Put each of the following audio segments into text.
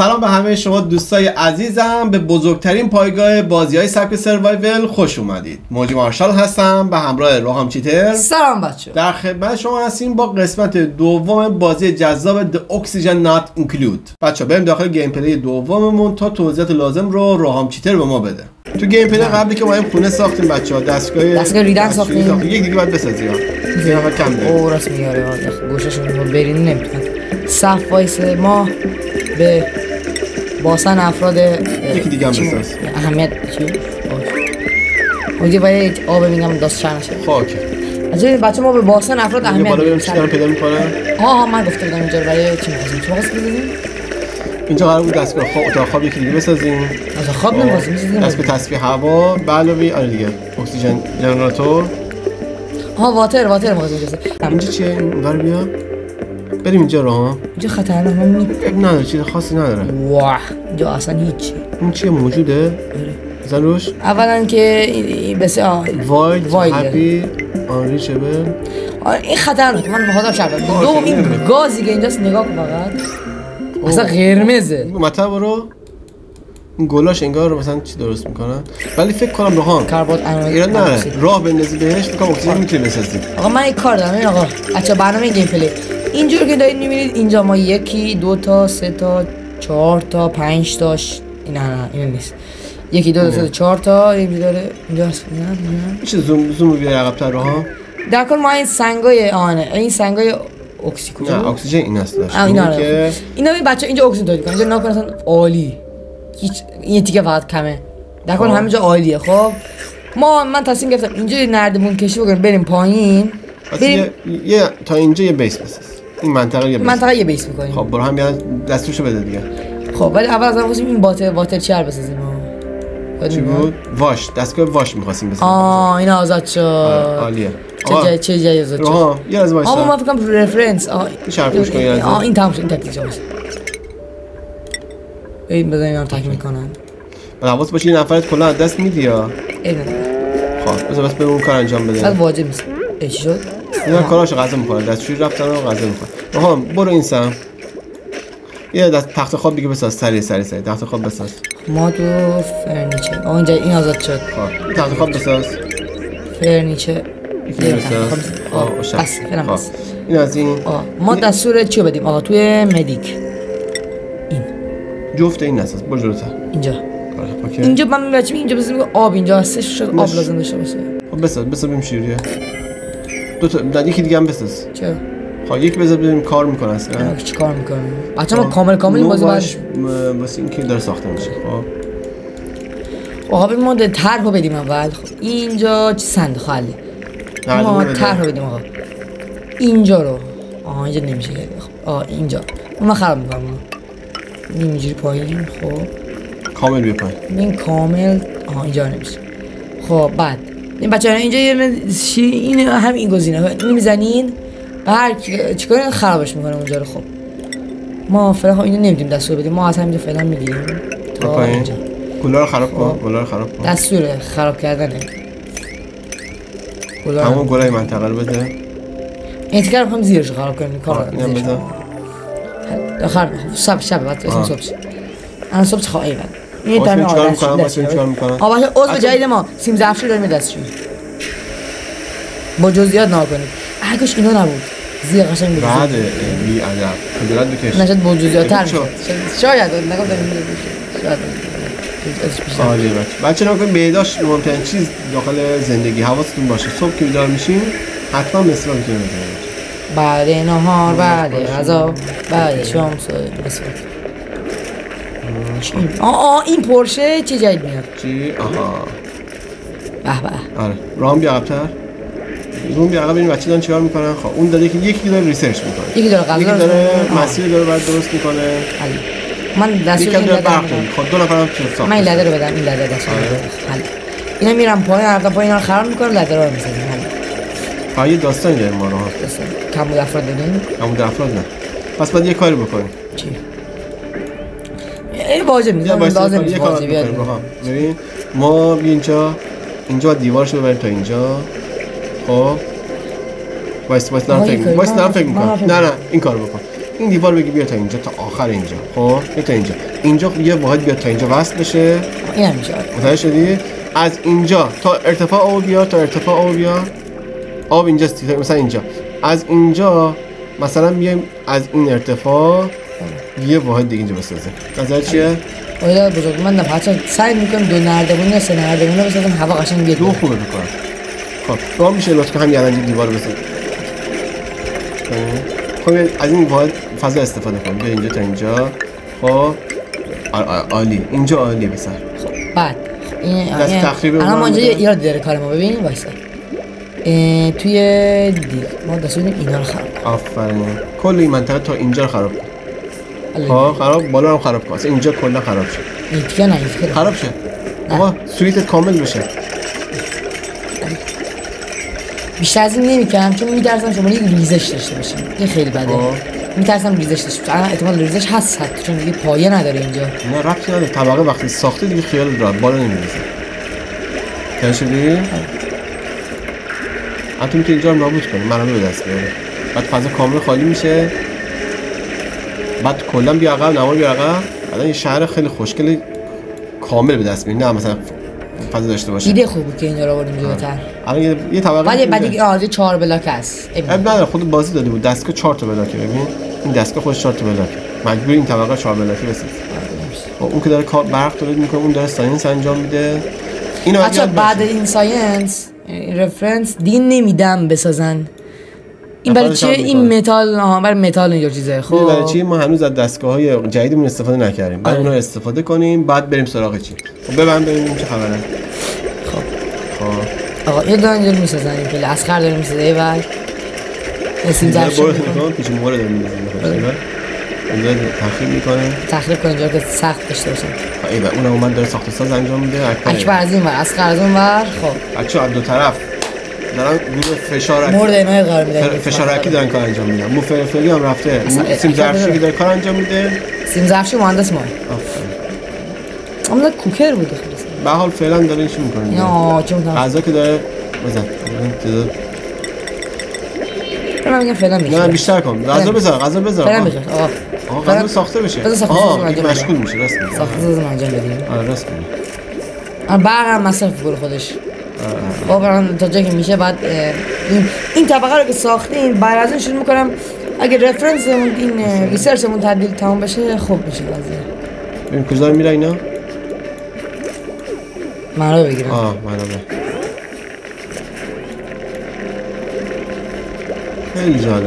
سلام به همه شما دوستای عزیزم، به بزرگترین پایگاه بازی‌های سبک سروایول خوش اومدید. موجی مارشال هستم به همراه راهام چیتر. سلام بچه‌ها. در خدمت شما هستیم با قسمت دوم بازی جذاب The Oxygen Not Included. بچه‌ها بریم داخل گیم پلی دوممون تا توضیحات لازم رو راهام چیتر به ما بده. تو گیم پلی قبلی که ما این خونه ساختیم بچه‌ها، دستگاه ریدن ساختیم. یک دیگه بعد بسازیم. یه نفر کم داره. او راست میاره. گوشه‌شون رو برین نمی‌کنه. صف وایس ما به باسن افراد یکی دیگه هم بساز اهمیت چی؟ اوکی باید آب میگم دست چند شد خواه اوکی عجبه بچه ما به باسن افراد اهمیت بالا بریم چی دارم پیدا میکنم؟ آها من گفته بودم اینجا رو برای چی میخوازیم چی مقصد بزنیم؟ اینجا قرار بود دست به اتاق خواب یکی دیگه بسازیم اتاق خواب نمازیم دست به تصفیه هوا بلوی آره دیگه اکسیژن جنراتور آها واتر مقصد میخوازیم اینجا چیه؟ بریم اینجا راه اینجا خطرناک نداره چیز خاصی نداره واه اینجا اصلا هیچی این چیه موجوده؟ بزن روش اولا که بسیار واید هپی آنریچبل آره این خطرناکه من به خودم شرط دادم دوم این گازی که اینجاست نگاه کن فقط اصلا قرمزه مطلب رو این گلاش انگار مثلا چی درست میکنن ولی فکر کنم راه کربات ایران نداره راه بندازی بهش میگم اکسیژن میتونی بسازی آقا من یک کار دارم این آقا بچا برنامه گیم پلی اینجور که دارید میبینید اینجا ما یکی دو تا سه تا چهار تا پنج تا نه نیست یکی دو تا سه تا چهار تا اینجا داره اینجا هست میشه زوم بیاری عقب‌تر ها در کل ما این سنگای آنه این سنگای اکسیژن نه اکسیژن این هست داشت اینا بچه اینجا اکسیژن داری کنید اینجا نکنه اصلا عالی این تیکه فقط کمه در کل همه جا عالیه خب من تصمیم گرفتم اینجا نردمون کشی بکنیم بریم پایین یه تا اینجا یه بیس بساز این منطقه یه بیس میکنیم خب برو هم یه دستوشو بده دیگه خب ولی اول از هم خواستیم این واتر چر بسازیم چی بود؟ واش دستگاه واش میخواستیم بسازیم آه این آزاد شد عالیه چه جایی آزاد شد آه یه از بایستم آه ما فکرم رفرنس شرفوش کنیم آه این تموم شد این تکلیف شد این بزنیم هم تکمیل کنن حواس باشه یه نفرت کلا از دست میدی یا خب بذار بس به اون کار انجام بده بعد واجب نیست ای چی شد اینا کاراشو غذا میکنه دستشویی رفتن و غذا میکنه آها برو این سم یه دست تخت خواب دیگه بساز سریع تخت خواب بساز مادو فرنیچر اونجا این آزاد شد خب تخت خواب بساز فرنیچر بساز بس فعلا بس این از این ما دستور چی بدیم آقا توی مدیک این جفت این اساس برو جلوتر اینجا اوکی اینجا من بچم اینجا بس میگه آب اینجا هستش شد آب لازم داشته باشه خب بساز ببینیم شیریه دوتا یکی دیگه هم بساز چرا؟ خب یک بذار ببینیم کار میکنه اصلا چی کار میکنه؟ بچه ما کامل این بازی باش واسه اینکه داره ساخته میشه خب آقا ببین ما طرح رو بدیم اول خب اینجا چی صندوق حله ما طرح رو بدیم آقا اینجا رو آها اینجا نمیشه خب آها اینجا من خراب میکنم اینجوری پایین خب کامل بیا پایین این کامل آها اینجا نمیشه خب بعد این بچه‌ها اینجا یه چی این هم این گزینه نمیزنین هر چیکار خرابش میکنه اونجا رو خب ما فعلا اینو نمیدیم دستور بدیم ما اصلا اینجا فعلا میگیم تا اینجا کولر رو خراب کن کولر رو خراب کن دستور خراب کردنه کولر همون گلای منطقه رو بده این تیکر میخوام زیرش خراب کنیم کار اینم بده آخر شب بعد اسم صبح الان صبح خواهی بعد این تامین آدرس چیکار می‌کنه؟ آباشه عضو جدید ما سیم زفشی داریم دستشون. با جزئیات ناکنید. هرکش اینو نبود. زیر قشنگ بود. بعد بی ادب. قدرت بکش. نشد با جزئیات‌تر. شاید نگم داریم شاید. عالی بچه. بچه نکنید بهداشت مهم‌ترین چیز داخل زندگی حواستون باشه. صبح که بیدار میشین حتما مثلا میتونید بگید. بعد نهار بعد غذا بعد شام مثلا آه این پورشه چه جدید میاد چی؟ آها به آره رام بیا عقب‌تر رام بیا عقب این بچه دارن چیکار میکنن خب اون داره یکی داره ریسرچ میکنه یکی داره مسیر داره بعد درست میکنه علی من دستور این لده خب دو نفرم چرا من این لده رو بدم این لده دستور حل اینا میرم پایین عقب پایین رو خراب میکنم لده رو میسازم حل یه داستانی داریم ما رو کم بود افراد داریم کم بود افراد نه پس بعد یه کاری بکنیم چی این واجب می‌کنم لازم یه کار بیاد ببین ما اینجا دیوارش ببریم تا اینجا خب وایس دارم فکر می‌کنم نه این کارو بکن این دیوار بگی بیا تا اینجا، تا آخر اینجا، خب بیا تا اینجا، اینجا یه واحد بیا تا اینجا وصل بشه، اینجا متوجه شدی؟ از اینجا تا ارتفاع آب بیا، تا ارتفاع آب بیا، آب اینجاست مثلا اینجا، از اینجا مثلا بیایم از این ارتفاع یه واحد دیگه اینجا بسازیم. نظر چیه؟ اولا بزرگ من بچا سعی می‌کنم دو نردبون یا سه نردبون رو بسازم، هوا قشنگ بیاد. دو خوبه بکنم. خب، تو میشه لطفا هم یلنج دیوار بسازید. خب از این واحد فضا استفاده کنیم. به اینجا تا اینجا. خب عالی. اینجا عالی بسر. خب بعد این تقریبا الان اونجا یاد داره کار ما ببین واسه. توی ما دستون اینا رو خراب. آفرین. کل این منطقه تا اینجا خراب. ها خراب بالا هم خراب کن، اینجا کلا خراب شد. این دیگه نه این خراب شد. آقا سویتت کامل بشه. بیشتر از این نمی‌کنم چون می‌ترسم شما یه ریزش داشته باشین. این خیلی بده. می‌ترسم ریزش داشته باشه. احتمال ریزش هست حتی چون دیگه پایه نداره اینجا. نه ربطی نداره. طبقه وقتی ساخته دیگه خیال را بالا نمی‌ریزه. چه شدی؟ آتوم که اینجا نابود کنه، منابع به دست بیاره. بعد فضا کامل خالی میشه. بعد کلا بیا عقب نمار بیا عقب الان یه شهر خیلی خوشگل کامل به دست میاد. نه مثلا فضا داشته باشه ایده خوبه که اینا رو آوردیم جلوتر. الان یه طبقه بعد آره 4 بلاک است. نه خود بازی داده بود دستگاه 4 تا بلاکه. ببین این دستگاه خودش 4 تا بلاکه، مجبور این طبقه 4 بلاکی بسازه. اون که داره کار برق تولید میکنه، اون داره ساینس انجام میده. اینو بعد این ساینس رفرنس دین نمیدم بسازن. این برای چیه این متال؟ آها برای متال اینجور چیزه. خب برای چی ما هنوز از دستگاه‌های جدیدمون استفاده نکردیم؟ بعد اونا استفاده کنیم، بعد بریم سراغ چی؟ خب ببند ببینیم چه خبره. خب آقا یه دانجل می‌سازن این پله از خر داره می‌سازه بعد اسم زرد شده. برو پیش مورد می‌سازن. اونجا تخریب می‌کنه. تخریب کنه جایی که سخت داشته باشه. ایوا اونم اومد داره ساخت و ساز انجام میده. اکبر از این ور، از خر از اون ور. خب بچه‌ها از دو طرف دارن گروه فشارکی مورد اینا قرار میدن. فشارکی دارن کار انجام میدن. مو فرفری هم رفته سیم ظرفشی داره کار انجام میده. سیم ظرفشی مهندس ما اون کوکر بوده خلاص. به حال فعلا داره چی میکنه؟ یا چون غذا که داره بزن من میگم فعلا میشه. نه بیشتر کن. غذا بزن. فعلا میشه. آقا غذا ساخته بشه. آقا مشغول میشه راست میگه. ساخته لازم انجام بدیم. آره راست میگه. آن بعد مصرف گل خودش. واقعا تا جایی که میشه بعد این طبقه رو که ساختیم بعد از اون شروع میکنم. اگه رفرنسمون این ریسرچمون تبدیل تمام بشه خوب میشه قضیه. ببین کجا میره اینا؟ منابع بگیرم. منابع. خیلی جالبه.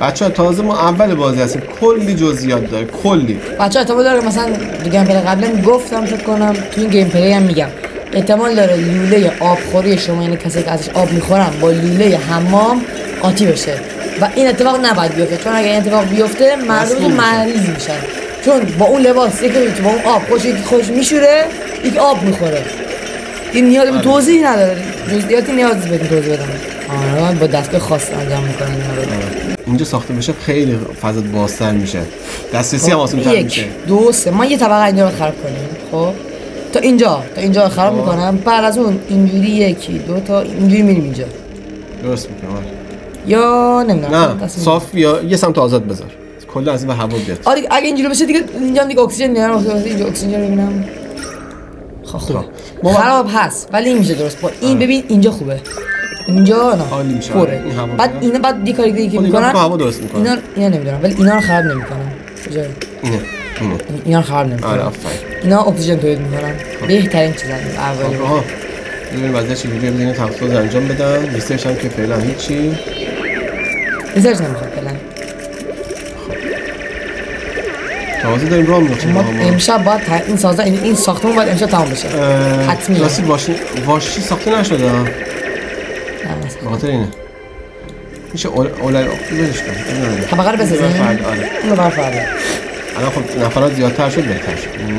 بچه‌ها تازه ما اول بازی هستیم، کلی جزئیات داره، کلی. بچه‌ها تا داره مثلا گیم پلی قبلا گفتم فکر کنم تو این گیم پلی هم میگم. احتمال داره لوله آبخوری شما یعنی کسی که ازش آب میخورن با لوله حمام آتی بشه و این اتفاق نباید بیفته چون اگه این اتفاق بیفته مردم مریض میشن چون با اون لباس یکی با اون آب خوش میشوره یک آب میخوره. این نیاز به توضیح نداره، جزئیاتی نیاز به توضیح بدم. آره با دستگاه خاص انجام میکنن اینا. اینجا ساخته بشه خیلی فضا بازتر میشه، دسترسی هم آسان‌تر میشه. دو سه ما یه طبقه اینجا رو خراب کنیم. خب تا اینجا خراب میکنم. بعد از اون اینجوری یکی دو تا اینجوری میریم اینجا درست میکنم یا نمیدونم نه صاف یا یه سمت آزاد بذار کلا از این هوا بیاد. آره اگه اینجوری بشه دیگه اینجا دیگه اکسیژن نیاز نیست. اینجا اکسیژن ببینم خوبه خراب هست ولی میشه درست با این. ببین اینجا خوبه اینجا نه عالی میشه. بعد اینا بعد دیگه کاری دیگه میکنن هوا درست میکنن. اینا نمیدونم ولی اینا رو خراب نمیکنم. کجا اینا خراب نمیکنن. آره اینا اکسیژن تولید میکنن. بهترین چیزا اول. آها ببین واسه چی ویدیو بدین تحقیقات انجام بدن. ریسرچ هم که فعلا هیچی. ریسرچ نمیخواد فعلا. تازه داریم راه میافتیم. امشب باید این سازا این ساختمون باید امشب تمام بشه. حتمی. کلاسی واشی ساخته نشده. نه مثلا. خاطر اینه. میشه اولای اکسیژنش کنه. طبقه رو بسازیم. آره. اونو برفرده. الان خب نفرات زیادتر شد بهتر شد.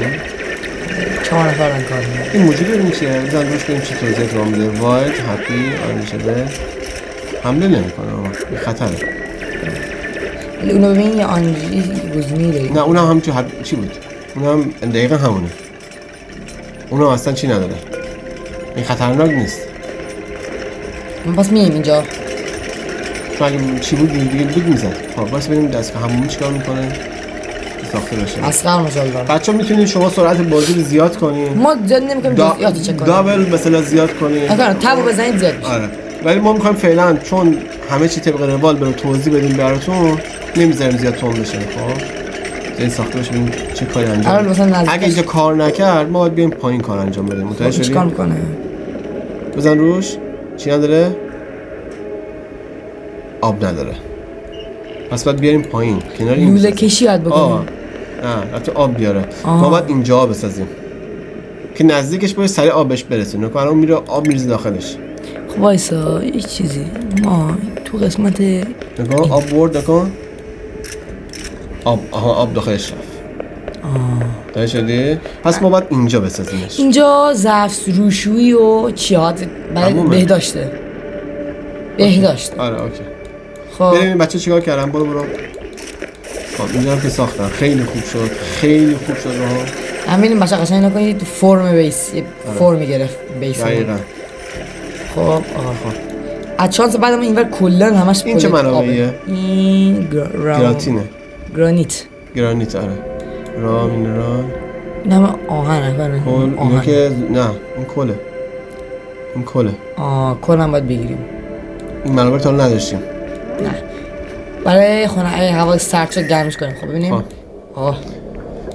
4 نفر هم کار میکنه. این موجود رو میشه بزن روش کنیم چی توضیح اترام بده. واید، هپی، آن میشه به حمله نمی کنه. این خطره. ولی اونو ببین یه آنجی گزمی داریم. نه اونم هم چی بود؟ اونم دقیقا همونه. اونم اصلا چی نداره. این خطرناک نیست. من پس میایم اینجا. چون اگه چی بود دیگه بگو میزن تا باز بریم دست که همون چیکار میکنه ساخته باشه اصلا مجال بچا میتونید شما سرعت بازی رو زیاد کنید ما زیاد نمیکنیم جزئیاتو چک کنیم دابل مثلا زیاد کنید آره تبو بزنید زیاد آره ولی ما میخوایم فعلا چون همه چی طبق روال برو توضیح بدیم براتون نمیذاریم زیاد تون بشه خب این ساخته بشه ببینیم چه کاری انجام اگه اینجا کار نکرد ما باید بیایم پایین کار انجام بدیم متوجه شدید چیکار میکنه بزن روش چی نداره آب نداره پس باید بیاریم پایین کنار این لوله کشی باید بکنیم البته آب بیاره ما باید اینجا آب بسازیم که نزدیکش باید سریع آبش برسونه که الان میره آب میریزه داخلش خب وایسا یه چیزی ما تو قسمت نگاه آب برد نکن آب آها آب داخلش رفت داری شدی؟ پس ما باید اینجا بسازیمش اینجا ظرف روشویی و چیات بهداشته بهداشت آره اوکی خب بریم این بچه چیکار کردم برو خب اینجا هم که ساختم خیلی خوب شد خیلی خوب شد ها همین بچه قشنگ نکنید فرم بیس فرم گرفت بیس خب آها خب از چانس بعدم اینور کلا همش این چه منابعیه این گراتینه گرانیت آره را مینرال نه من آهنه کل اینه که نه این کله این کله کل هم باید بگیریم این منابع تا نداشتیم نه برای خونه ای هوا سرد شد گرمش کنیم خب ببینیم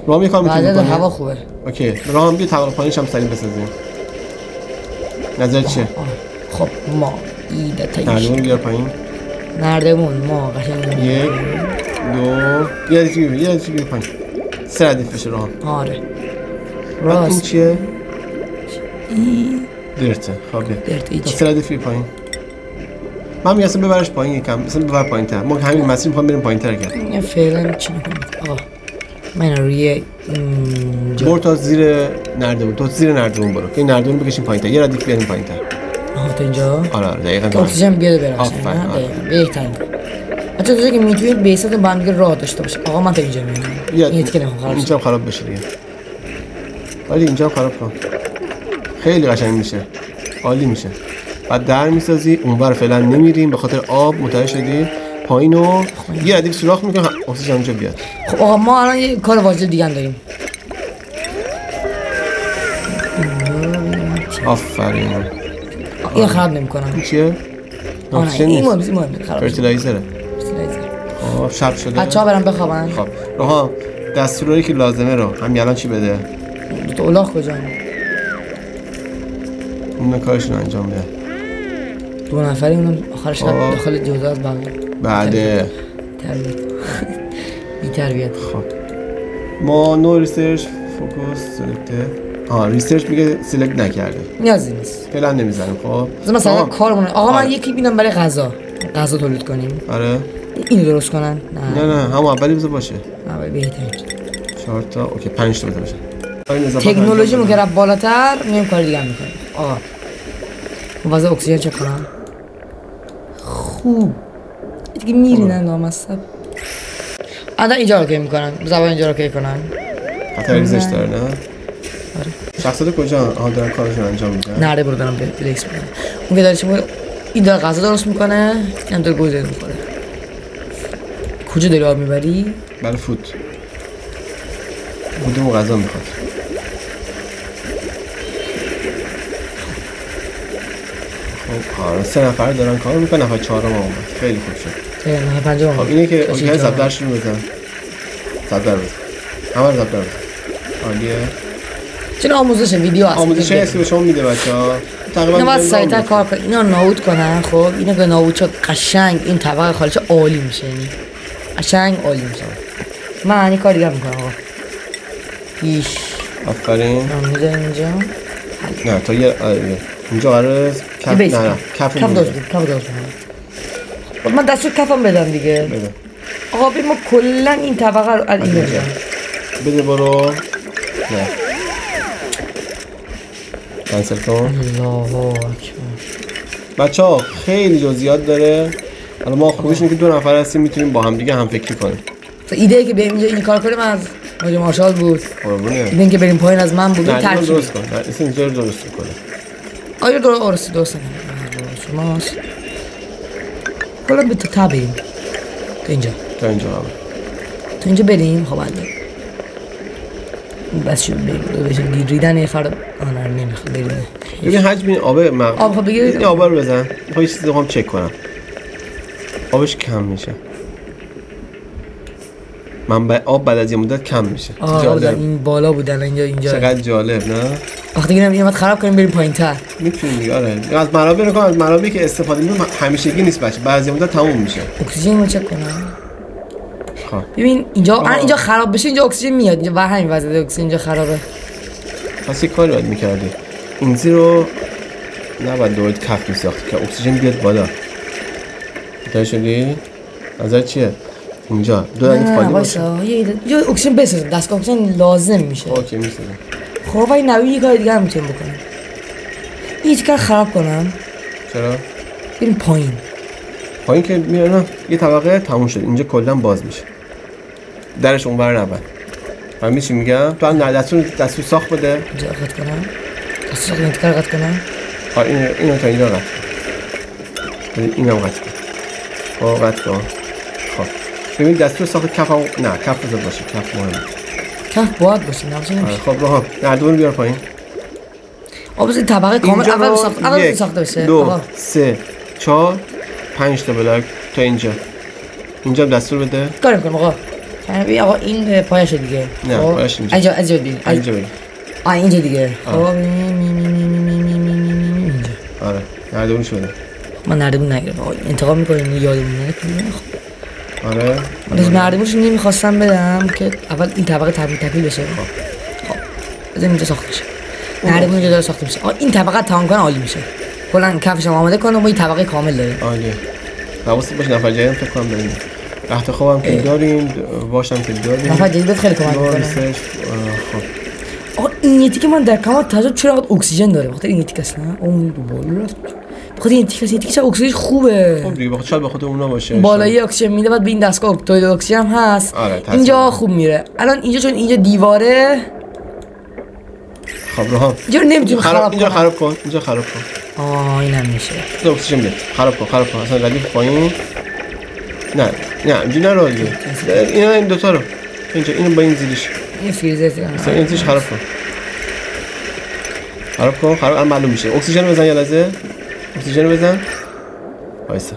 رام یک کار میتونیم کنیم هوا خوبه اوکی رام بیا طبقه پایینش هم سریع بسازیم نظر چیه؟ خب ما ایده تایش نردمون بیار پایین نردمون ما قشنگ یک دو یه دیگه پایین سه ردیف بشه راه آره راست این چیه؟ درته خب درته سه ردیف بیا پایین من میگم اصلا ببرش پایین یکم اصلا ببر پایین تر ما همین مسیر میخوام بریم پایین تر کرد این فعلا چی میکنم آقا من روی اینجا برو تا زیر نردمون برو این نردمون بکشیم پایین تر یه ردیف بیاریم پایین تر تا اینجا؟ آره دقیقاً اکسیژن بیاد برقصه حتی دوزه که میتونید بیستتون با هم دیگه راه داشته باشه آقا من تا اینجا میرم این اتکه نمیخوام خراب شد اینجا خراب بشه دیگه ولی اینجا خراب کن خیلی قشنگ میشه عالی میشه بعد در میسازی اونور فعلا نمیریم به خاطر آب متوجه شدی پایینو یه ردیف سوراخ میکنه اکسیژن اونجا بیاد خب آقا ما الان یه کار واجد دیگه هم داریم آفرین این خراب نمیکنم چیه اکسیژن نیست فرتیلایزره خب شب شده بچه‌ها برام بخوابن خب رها دستورایی که لازمه رو همین الان چی بده تو الاغ کجا اون کارش رو انجام بده دو نفری اونم آخرش داخل جوزه از بعد تربیت خب ما نو ریسرچ فوکوس سلکتد ریسرچ میگه سلکت نکرده نیازی نیست فعلا نمیزنم خب مثلا کارمون آقا من یکی ببینم برای غذا تولید کنیم آره این درست کنن نه همون اولی بذار باشه اولی بهتره 4 تا اوکی 5 تا بذارش تکنولوژی مو گرفت بالاتر میام کار دیگه میکنم آقا واسه اکسیژن چک کنم خوب دیگه میرینن نامصب الان اینجا رو که میکنن زبان اینجا رو که کنن خطر ریزش داره نه شخصا کجا دارن کارشون انجام میدن نره برو دارم ریلکس میکنم اون که داره چه این داره غذا درست میکنه این داره گوجه میخوره کجا داری آب میبری؟ برای فودم و غذا میخواد خب آره 3 نفر دارن کار میکنن نفر 4 ما اومد خیلی خوب شد نفر 5 اومد خب اینه که اوکی زبدرش رو بزن زبدر بزن عالیه چرا آموزش ویدیو هست آموزش هستی به شما میده بچه ها اینو باید سایتر کار کنید اینو نابود کنن خب اینو که نابود شد قشنگ این طبقه خالش عالی میشه یعنی قشنگ عالی میشه من این کار دیگر میکنم آقا ایش آفرین اینجا نه تا یه اینجا قراره کف داشت من دستور کفم بدم دیگه آقا بریم ما کلن این طبقه رو این بجا بده برو نه کنسل کن بچه ها خیلی جزئیات داره الان ما خوبیش اینه که 2 نفر هستیم میتونیم با همدیگه هم فکری کنیم ایده ای که بریم اینجا این کار کنیم از مجموعه مارشال بود ایده این که بریم پایین از من بود ترکیب درست کن اینجا رو درست کنیم آیا درست کنیم شماست Problem by to tabim. To اینجا بریم. خب الان بس شو بریم ریدن یه فرد آنر نمیخواد بریم. ببین حجم این آب آب خب بگیر این آب رو بزن. خب یه چیزی هم چک کنم آبش کم میشه. منبع آب بعد از یه مدت کم میشه. جالب این بالا بودن اینجا چقدر جالب نه؟ وقتی گیرم اینم خراب کنیم بریم پایین‌تر. میتونیم دیگه آره. از منابع رو از منابعی که استفاده می‌کنیم همیشگی نیست بچه. بعد از یه مدت تموم میشه. اکسیژن رو چک کنم. خب ببین اینجا خراب بشه اینجا اکسیژن میاد. اینجا بر همین وضعیت اکسیژن اینجا خرابه. پس یه کاری باید می‌کردی. این زیرو نباید دور کف می‌ساخت که اکسیژن بیاد بالا. تا شدی؟ نظر چیه؟ اینجا دو دانه خالی باشه. یه اکسیژن بسازیم. دستگاه اکسیژن لازم میشه. اوکی میشه. خب وای نوی یه کار دیگه هم میتونیم بکنیم. هیچ کار خراب کنم. چرا؟ بریم پایین که میرم یه طبقه تموم شد. اینجا کلا باز میشه. درش اونور نبود. من چی میگم؟ تو هم دستور ساخت بده. اینجا قطع کنم. دستور ساخت کار قطع کنم. اینو تا اینجا قطع. اینم قطع کن. خب قطع کن. خب ببین دستور ساخت کف نه کف بذار باشه. کف مهمه. کف باید باشه نمیشه نمیشه. خب راه نردبون بیار پایین. آب از این طبقه کامل اول ساخته بشه. 2 3 4 5 تا بلاک تا اینجا. اینجا دستور بده. کار می‌کنم آقا. یعنی آقا این پایشه دیگه. نه پایش اینجا. اینجا ببین. اینجا دیگه. آقا آره نردبون شده. من نردبون نگیرم آقا. انتقام می‌کنیم یادمون نره. آره از مردموش نمیخواستم بدم که اول این طبقه تبدیل بشه. خب از اینجا ساخته میشه مردمون اینجا داره ساخته میشه. این طبقه تمام کنه عالی میشه. کلا کفش هم آماده کنه ما این طبقه کامل داریم. عالیه حواست باشه نفر جدید فکر کنم بریم تحت خوابم که داریم باشم که داریم نفر جدید خیلی کمک میکنه. خب این یتی که من در کمال تازه چرا انقدر اکسیژن داره وقتی این یتی کس نه اون دوباره خودی این تیکه تیکه اکسیژن خوبه. خب دیگه بخاطر بخاطر اون نباشه. بالایی اکسیژن میده بعد به این دستگاه اکتوید اکسیژن هم هست. آره اینجا خوب میره. الان اینجا چون اینجا دیواره. خب راه. اینجا نمیتونی خراب کنی. اینجا خراب کن. اینم میشه. اکسیژن بده. خراب کن. اصلا ردیف پایین. نه اینجا نرو. اینا این دو تا رو. اینجا اینو با این زیرش. این فریزر اصلا اینش خراب کن. خراب معلوم میشه. اکسیژن بزن یه لحظه. اکسیژن بزن. وایسا.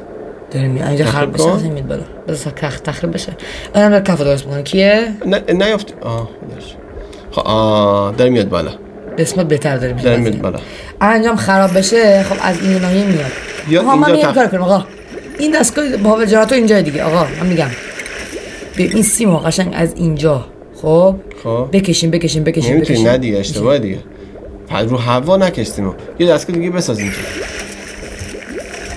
درمی اینجا خراب بشه نمیاد بالا. بذار تخریب بشه. الان برای کف درست می‌کنه. کیه؟ نیافت. خودش. خب در میاد بالا. قسمت بهتر داره میاد. بالا. انجام خراب بشه خب از این ناحیه میاد. اینجا کار کنم آقا. این دستگاه باور جراتو اینجا دیگه آقا. من میگم. این سیمو قشنگ از اینجا. خب. بکشیم. نمی‌تونی ندی اشتباه دیگه. بعد رو هوا نکشتیم. یه دستگاه دیگه بسازیم.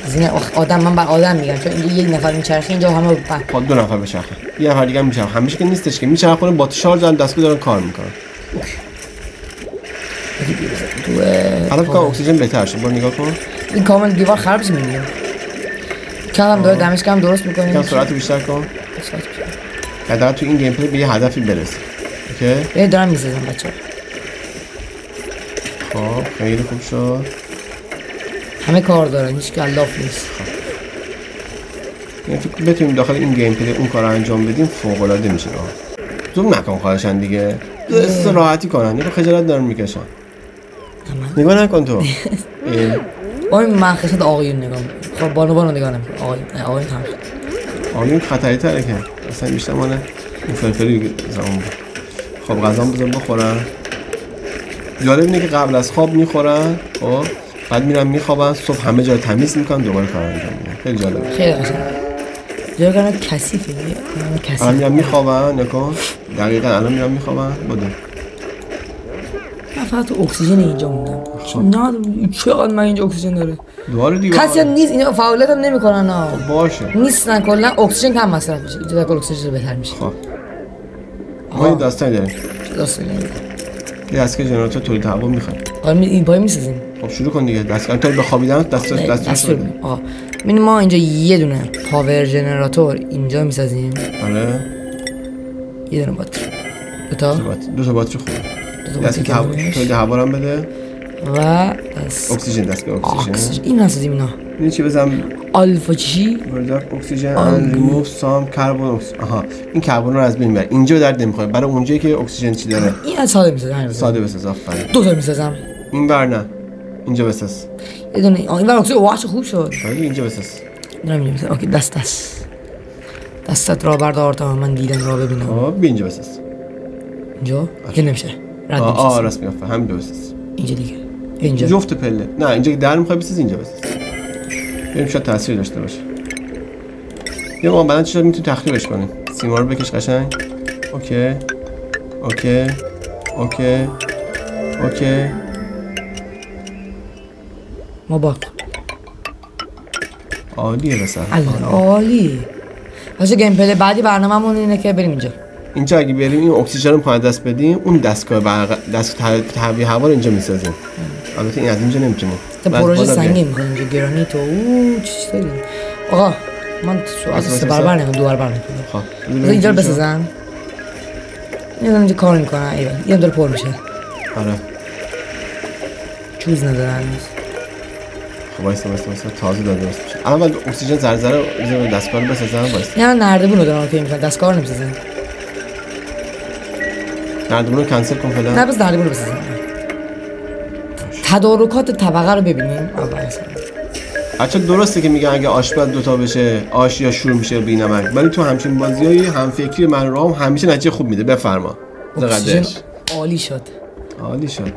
زینه آدم من بر آدم میگم چون اینجا یک نفر میچرخه اینجا همه با 2 نفر میچرخه. یه نفر دیگه میچرخه. همیشه که نیستش که میچرخه با شارژ هم دستگاه دارن کار میکنن. حالا کار اکسیژن بهتر شد. برو نگاه کن. این کامل دیوار خراب میشه میگم. کارم داره دمش کم درست میکنیم. کم سرعت بیشتر کن. بعد تو این گیم پلی به یه هدفی برسه. اوکی؟ دارم میسازم بچه‌ها. خب خیلی خوب شد. همه کار دارن هیچ کلاف نیست. یعنی فکر بتونیم داخل این گیم پلی اون کارو انجام بدیم فوق العاده میشه. زوم نکن خواهشن دیگه. راحتی کنن. اینو خجالت دارن میکشن. نگاه نکن تو. اون من خشت آقایون نگاه. خب بانوانو نگاه نکن. آقایون هم. آقایون خطری تره که. اصلا بیشتر مال این فلفلی زامو. خب غذام بزن بخورن. جالب اینه که قبل از خواب میخورن. خب بعد میرم میخوابم صبح همه جا تمیز میکنم دوباره کار انجام میدم. خیلی جالبه. خیلی قشنگه. جای کارم کثیفه. من میرم میخوابم نکن. دقیقاً الان میرم میخوابم بده. فقط اکسیژن اینجا موندم. نه چقدر من اینجا اکسیژن داره. دوباره دیوار. کسی نیست اینا فعالیت هم نمیکنن ها. خب باشه. نیستن کلا اکسیژن کم مصرف میشه. اینجا کلا اکسیژن بهتر میشه. خب. ما داستان داریم. یه اسکی جنراتور تولید هوا میخوام. این پای میسازیم. خب شروع کن دیگه. دست کاری به خوابیدن دست شده. ببین ما اینجا یه دونه پاور جنراتور اینجا میسازیم. آره. یه دونه باتری. دو تا باتری خوب. دست که هوا هم بده. و اکسیژن دست که اکسیژن. این نسازیم اینا. این چی بزنم آلفا چی؟ بردار اکسیژن اند ریموو سام کربن اکسید. آها این کربن رو از بین ببر. اینجا درد نمی‌خوره. برای اونجایی که اکسیژن چی داره. این ساده می‌سازم. ساده بساز آفرین. دو تا می‌سازم. این بر نه. اینجا بساز. یه دونه این بر اکسیژن واش خوب شد. اینجا بساز. نمی‌دونم. اوکی دست. دستت را بردار تا من دیدن را ببینم. خب اینجا بساز. اینجا؟ که نمیشه. رد میشه. آ راست می‌افه. هم درست. اینجا دیگه. اینجا. جفت پله. نه اینجا در می‌خوای بساز اینجا بساز. بریم شاید تأثیر داشته باشه. یه ما بدن شاید میتونی تخریبش کنیم. سیما رو بکش قشنگ. اوکی اوکی اوکی اوکی ما باک عالیه بسر عالی. باشه گیم پلی بعدی برنامه‌مون اینه که بریم اینجا. اینجا اگه بریم این اکسیژن رو پایین دست بدیم اون دستگاه تهویه هوا رو اینجا میسازیم. البته این از اینجا نمیتونیم. پروژه سنگین میکنیم اینجا گرانیت و اوه چی چی داریم. آقا من از سه برابر نکنم دو برابر نکنم. خب اینجا رو بسازم. این دارم اینجا کار میکنم. این داره پر میشه. آره چوز ندارن. خب بایسته تازه داره درست میشه. اول اکسیژن ذره ذره دستگاه رو بسازم. بایسته نه نردبون رو دارم که میکنم دستگاه رو نمیسازم. نردبون رو کنسل کن فعلا. نه بس نردبون رو بسازم. تدارکات طبقه رو ببینیم اول اصلا. بچا درسته که میگن اگه آشپز دوتا بشه آش یا شروع میشه بینمک، ولی تو همچین بازیای همفکری من رام همیشه نتیجه خوب میده. بفرما. چقدر عالی شد. عالی شد.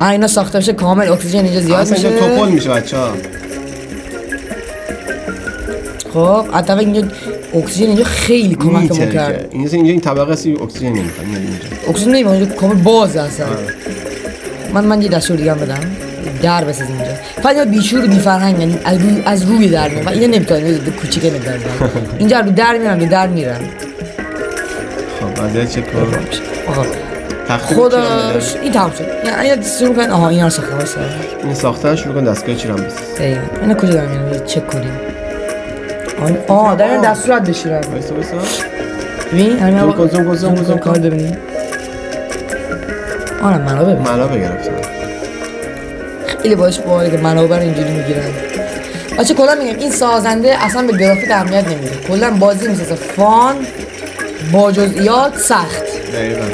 اینا ساخته بشه کامل اکسیژن اینجا زیاد میشه. اصلا توپل میشه بچا. خب علاوه اینجا اکسیژن اینجا خیلی کمکمون کرد. اینجا این طبقه سی اکسیژن نمیخواد. اکسیژن اینجا کامل باز اصلا. من یه دستور دیگه هم بدم در بسازیم اینجا. فقط یه بیشور بیفرهنگ یعنی از روی در میرم. اینه نمیتونیم کوچیکه نمیتونیم اینجا رو در میرم به در میرم. خب از چه کار آقا خداش این تمام شد. یعنی شروع کن. آها این رو ساخته بسازم. این ساختن شروع کن دستگاه چی رو هم بساز. دقیقا اینه کجا دارم میرم چک کنیم. آه دارم دستورت بشورم. ببین آره منابع گرفتن. خیلی باش باحاله که منابع رو اینجوری میگیرن. بچه کلا میگم این سازنده اصلا به گرافیک اهمیت نمیده. کلا بازی میسازه فان با جزئیات سخت. دقیقاً.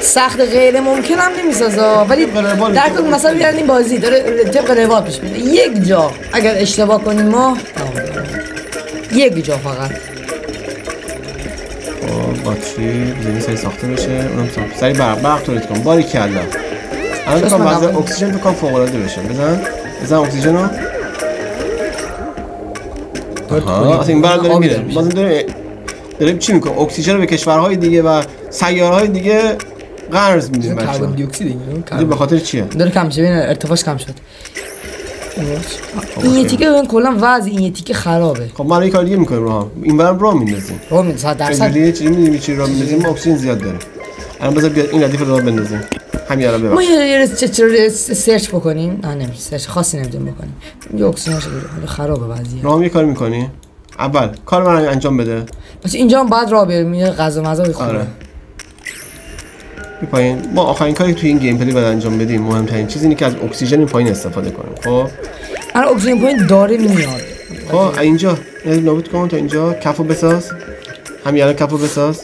سخت غیر ممکن هم نمیسازه ولی در کل مثلا بیان این بازی داره طبق روال پیش میره. یک جا اگر اشتباه کنیم ما یک جا فقط باتری زمین سری ساخته بشه اونم سری برق تولید کن. باری کلا الان میخوام وضع اکسیژن بکنم فوق العاده بشه. بزن اکسیژن رو. آها این برق داره میره. بازم داریم چی میکنم اکسیژن رو به کشورهای دیگه و سیارهای دیگه قرض میدیم. کربن دی اکسید اینو به خاطر چیه داره کم میشه؟ ارتفاعش کم شد. این تیکه من کلا وضع این تیکه خرابه. خب ما یه کار دیگه می‌کنیم راه. اینورم راه می‌ندازیم. راه می‌ندازیم 100%. دیگه چی می‌بینیم چی راه می‌ندازیم اکسیژن زیاد داره. الان بذار بیاد این ردیف رو راه بندازیم. همین الان ببر. ما یه سرچ بکنیم. نه نمیشه. سرچ خاصی نمی‌تونیم بکنیم. یه اکسیژن خرابه وضعیه. راه یه کار می‌کنی؟ اول کار من انجام بده. پس اینجا هم بعد راه بریم غذا مزا بخوریم. آره. پایین ما آخرین کاری توی این گیم پلی باید انجام بدیم. مهمترین چیز اینه که از اکسیژن این پایین استفاده کنیم. خب الان اکسیژن پایین داره میاد. خب اینجا نابود کن تا اینجا کفو بساز. همین الان کفو بساز.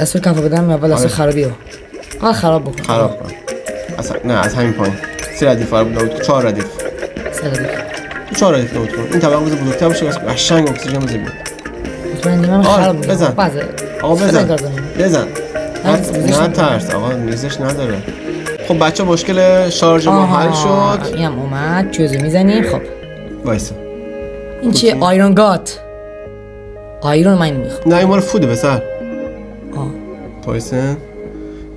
اسم کفو بدم اول اصلا خرابیه. آقا خراب بکن. خراب کن. اصلا نه از همین پایین. 3 ردیف نابود کن. 4 ردیف. 3 ردیف. 4 ردیف نابود کن. این طبقه بزرگتر بشه قشنگ اکسیژن بزنه. من خراب بزن. آقا بزن. نه ترس آقا نیزش نداره. خب بچه مشکل شارژ ما حل شد. این هم اومد چوزو میزنیم. خب وایسا این چیه؟ آیرون گات. آیرون من میخوام. نه این مال فوده بسر. وایسا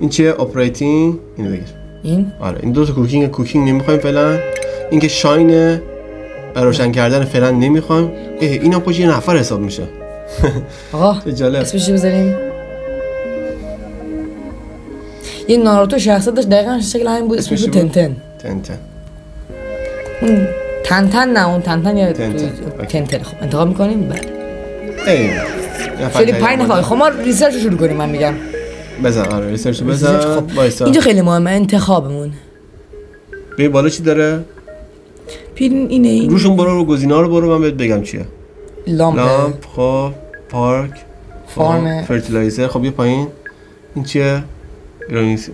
این چیه؟ اپراتینگ. اینو بگیر. این؟ آره این دو تا کوکینگ نمیخوایم فعلا. این که شاینه برای روشن کردن فعلا نمیخوایم. اینا پشت یه نفر حساب میشه. آقا اسمش بذاریم این ناروتو شخصیتش دقیقاً شکل همین بود. اسمش تن تن. اون تن تن نه اون تن تن یا تن تن. خب انتخاب می‌کنیم. بله خیلی پایین نفر. خب ما ریسرچ رو شروع کنیم. من میگم بزن. آره ریسرچ رو بزن. خب وایسا اینجا خیلی مهمه انتخابمون. ببین بالا چی داره؟ پین اینه این روشون برو رو گزینا رو برو من بهت بگم چیه. لامپ، خب پارک، فارم، فرتیلایزر. خب یه پایین این چیه؟ گرانیس.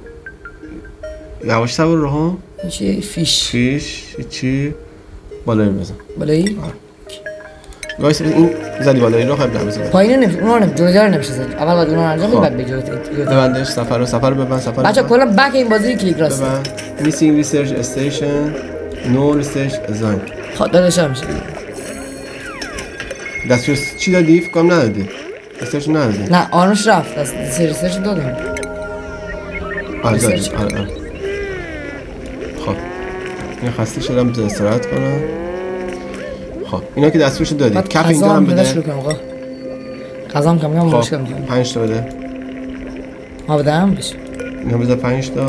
یواش سوار راه. این چیه؟ فیش. فیش چی؟ بالایی بزن. بالایی؟ گایس این زدی بالایی رو خب نمیزنه. پایین نمیشه. اونها نمیشه. جوجار نمیشه زد. اول باید اونها انجام بدی بعد بجوید. ببندش سفر ببند سفر. بچا کلا بک این بازی کلیک راست. میسینگ ریسرچ استیشن. نو ریسرچ زنگ. خاطر نشه میشه. دستور چی دادی؟ فکرم ندادی ریسرچ ندادی؟ نه آنوش رفت ریسرچ دادم. آره دادیم آره. خب این خسته شدم بزن استراحت کنم. خب اینا که دستورشو دادی کف اینجا هم بده قضام کم کم باش کم کنم. 5 تا بده ما بده هم بشه اینا بذار 5 تا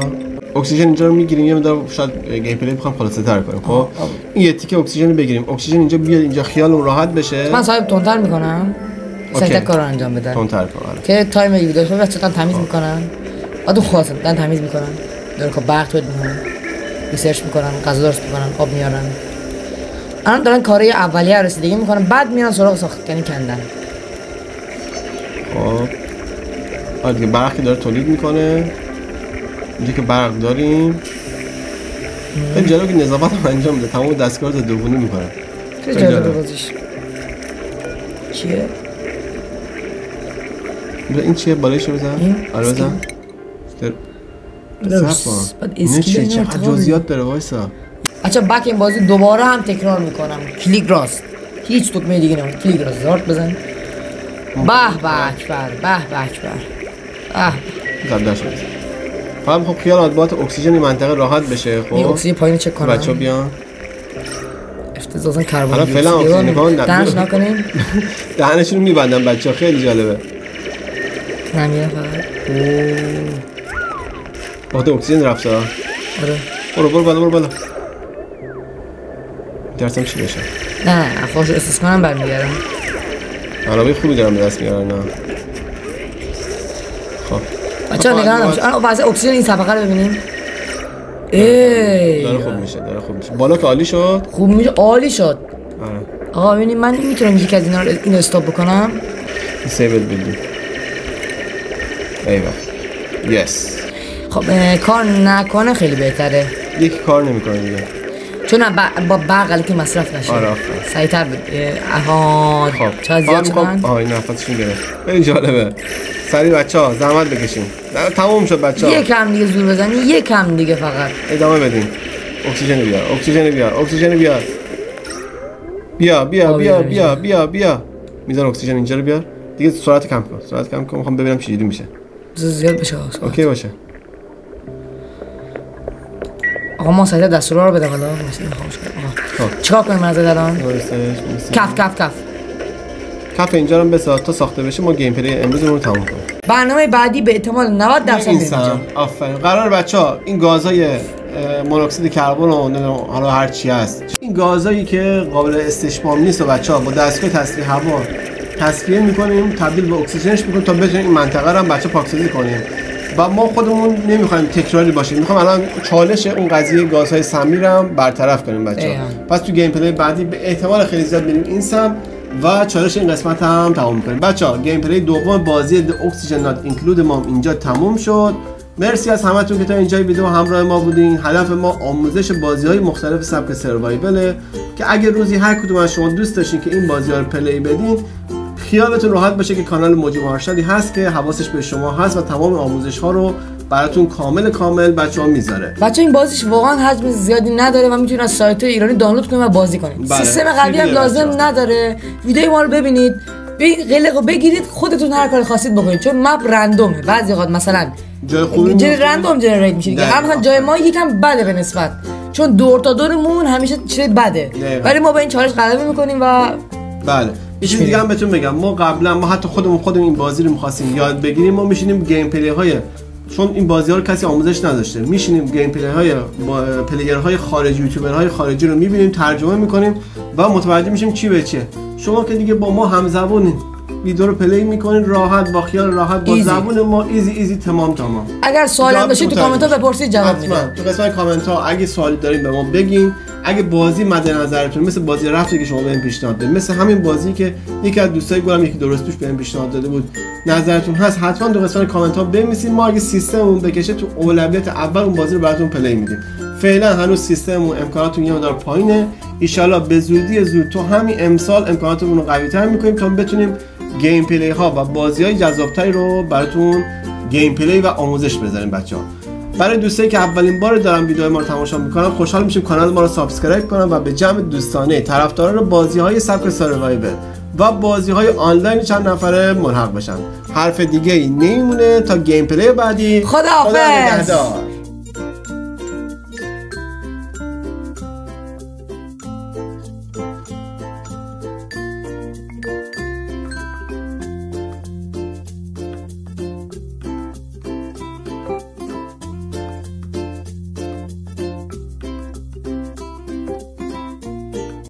اکسیژن اینجا رو میگیریم یه مقدار شاید گیم پلی میخوام خلاصه‌تر کنیم. خب این یه تیکه اکسیژن رو بگیریم اکسیژن اینجا بیاد اینجا خیالم راحت بشه. من صاحب تندتر میکنم سعی کار رو انجام بده تندتر کنم که تایم ویدیو رو بچه‌ها تمیز میکنم بعدو خواستم من تمیز میکنم دور که وقت بده میکنم ریسرچ میکنم غذا درست میکنم آب میارم الان دارن کارهای اولیه رسیدگی میکنم بعد میرن سراغ ساختن کندن. خب آره برق داره تولید میکنه اینجا که برق داریم این جلو که نظافت هم انجام میده تمام دستگاه رو دوگونی میکنه. چه جالب بازیش چیه؟ این چیه؟ بالایش رو بزن؟ آره بزن اینه چیه؟ چقدر جزئیات داره وایسا. اچھا بک این بازی دوباره هم تکرار میکنم کلیک راست هیچ دکمه دیگه نمید کلیک راست زارت بزن. به به اکبر به به اکبر به فهم. خب خیال آدبات اکسیژن این منطقه راحت بشه. خب این اکسیژن پایین چک کنم بچه ها بیان افتزازن کربون دیوکسید دهنش نکنیم دهنشون رو میبندم بچه ها خیلی جالبه نمیره فقط وقت اکسیژن رفته. آره برو برو برو برو درستم چی بشه نه خوش استثمانم برمیگرم عربی خوبی دارم به دست میارم. نه خب بچه‌ها نگران نباشید. الان وضع اکسیژن این طبقه رو ببینیم. داره خوب میشه. داره خوب میشه. بالا که عالی شد. خوب میشه. عالی شد. آقا ببینید من میتونم یکی از اینا رو اینو استاپ بکنم. سیو بدید. ایوا. یس. خب کار نکنه خیلی بهتره. یکی کار نمیکنه دیگه. چون با بغل که مصرف نشه. آره. سریعتر آها. چرا زیاد شدن؟ آها این نفسشون گرفت. خیلی جالبه. سریع بچه‌ها زحمت بکشیم. تمام شد بچه‌ها. یک کم دیگه زور بزنی، یک کم دیگه فقط. ادامه بدیم. اکسیژن بیار، اکسیژن بیار، اکسیژن بیار. بیا بیا بیا بیا بیا بیا. میذار اکسیژن اینجا رو بیار. دیگه سرعت کم کن. سرعت کم کن. میخوام ببینم چجوری میشه. زیاد بشه. اوکی باشه. آقا ما سریع دستورا رو بده حالا. چیکار کنیم از الان؟ کف کف کف. کف اینجا رو بساط تا ساخته بشه ما گیم پلی امروزمون رو تموم کنیم. برنامه بعدی به احتمال 90% اینجا. آفرین. قرار بچه‌ها این گازهای مونوکسید کربن و حالا هر چی هست. این گازهایی که قابل استشمام نیست و بچه‌ها با دستگاه تصفیه هوا تصفیه می‌کنیم، تبدیل به اکسیژنش می‌کنیم تا بتونیم این منطقه رو هم بچه‌ها پاکسازی کنیم. و ما خودمون نمی‌خوایم تکراری باشه. می‌خوام الان چالش اون قضیه گازهای سمی رو هم برطرف کنیم بچه‌ها. پس تو گیم پلی بعدی به احتمال خیلی زیاد بریم این سم و چالش این قسمت هم تموم کنیم. بچه‌ها گیم پلی دوم بازی Oxygen Not Included ما اینجا تموم شد. مرسی از همتون که تا اینجای ویدیو همراه ما بودین. هدف ما آموزش بازی‌های مختلف سبک سروایوله که اگر روزی هر کدوم از شما دوست داشتین که این بازی‌ها رو پلی بدین خیالتون راحت باشه که کانال موجی مارشالی هست که حواسش به شما هست و تمام آموزش‌ها رو براتون کامل بچه‌ها میذاره. بچه این بازیش واقعا حجم زیادی نداره و میتونید از سایت‌های ایرانی دانلود کنید و بازی کنید. بله. سیستم قوی هم لازم نداره. ویدیو ما رو ببینید، قلقو بگیرید، خودتون هر کاری خواستید بکنید چون مپ رندومه. بعضی وقت مثلا جای خوبی رندوم جنریت میشه دیگه. مثلا جای ما یکم بده به نسبت چون دور تا دورمون همیشه چه بده. ولی ما با این چالش غلبه می‌کنیم و بله یه چیز دیگه هم بهتون بگم ما قبلا ما حتی خودمون این بازی رو می‌خواستیم یاد بگیریم ما می‌شینیم گیم پلی‌های چون این بازی‌ها رو کسی آموزش نداشته می‌شینیم گیم پلی‌های پلیرهای خارجی یوتیوبرهای خارجی رو می‌بینیم ترجمه می‌کنیم و متوجه می‌شیم چی به چیه. شما که دیگه با ما همزبونین ویدیو رو پلی می‌کنین راحت با خیال راحت با زبون ما ایزی تمام. اگر سوالی داشتید تو کامنت‌ها بپرسید جواب میدم. تو قسمت کامنت‌ها اگه سوالی دارین به ما بگین اگه بازی مد نظرتون مثل بازی رفتی که شما بهم پیشنهاد دادید، مثل همین بازی که یکی از دوستای گلم یکی درست توش بهم پیشنهاد داده بود، نظرتون هست حتما تو قسمت کامنت ها بنویسید. ما اگه سیستممون بکشه تو اولویت اول اون بازی رو براتون پلی میدیم. فعلا هنوز سیستممون امکاناتون یه مقدار پایینه. ان شاءالله به زودی زود تو همین امسال امکاناتمون رو قوی‌تر می‌کنیم تا بتونیم گیم پلی ها و بازی‌های جذاب‌تری رو براتون گیم پلی و آموزش بذاریم بچه‌ها. برای دوستایی که اولین بار دارن ویدیوهای ما رو تماشا میکنن، خوشحال میشیم کانال ما رو سابسکرایب کنن و به جمع دوستانه طرفدارا رو بازی‌های سبک سروایور و بازی‌های آنلاین چند نفره ملحق بشن. حرف دیگه‌ای نمیمونه تا گیم پلی بعدی. خداحافظ.